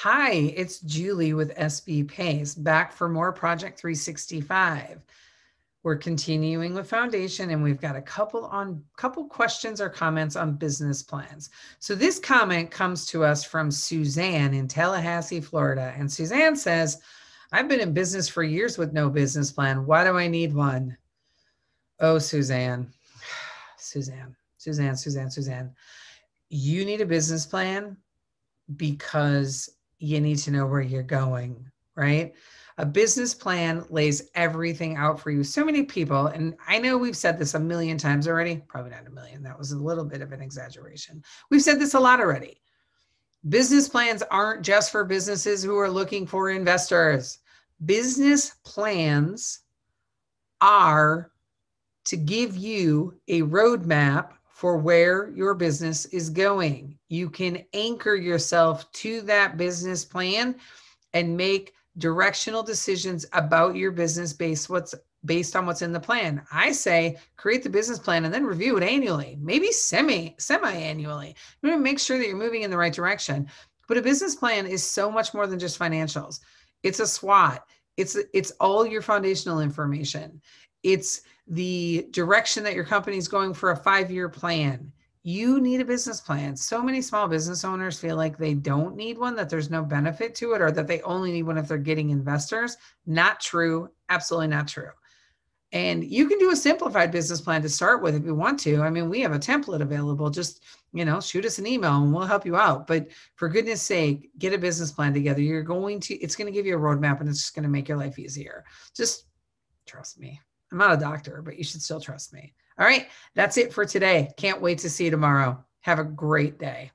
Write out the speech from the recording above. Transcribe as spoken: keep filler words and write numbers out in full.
Hi, it's Julie with S B Pace, back for more Project three sixty-five. We're continuing with foundation, and we've got a couple on couple questions or comments on business plans. So this comment comes to us from Suzanne in Tallahassee, Florida. And Suzanne says, I've been in business for years with no business plan. Why do I need one? Oh, Suzanne, Suzanne, Suzanne, Suzanne, Suzanne. You need a business plan because you need to know where you're going, right? A business plan lays everything out for you. So many people, and I know we've said this a million times already, probably not a million, that was a little bit of an exaggeration. We've said this a lot already. Business plans aren't just for businesses who are looking for investors. Business plans are to give you a roadmap for where your business is going. You can anchor yourself to that business plan and make directional decisions about your business based what's based on what's in the plan. I say create the business plan and then review it annually, maybe semi semi-annually. You want to make sure that you're moving in the right direction. But a business plan is so much more than just financials. It's a SWOT. It's it's all your foundational information. It's the direction that your company is going for a five-year plan. You need a business plan. So many small business owners feel like they don't need one, that there's no benefit to it, or that they only need one if they're getting investors. Not true. Absolutely not true. And you can do a simplified business plan to start with if you want to. I mean, we have a template available. Just, you know, shoot us an email and we'll help you out. But for goodness sake, get a business plan together. You're going to, it's going to give you a roadmap, and it's just going to make your life easier. Just trust me. I'm not a doctor, but you should still trust me. All right, that's it for today. Can't wait to see you tomorrow. Have a great day.